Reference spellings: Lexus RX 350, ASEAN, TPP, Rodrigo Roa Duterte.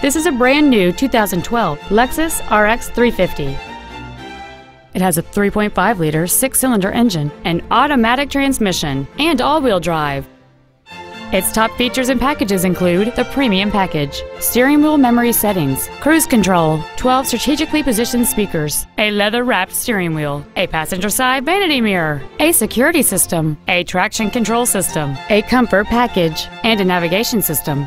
This is a brand new 2012 Lexus RX 350. It has a 3.5-liter six-cylinder engine, an automatic transmission, and all-wheel drive. Its top features and packages include the premium package, steering wheel memory settings, cruise control, 12 strategically positioned speakers, a leather-wrapped steering wheel, a passenger-side vanity mirror, a security system, a traction control system, a comfort package, and a navigation system.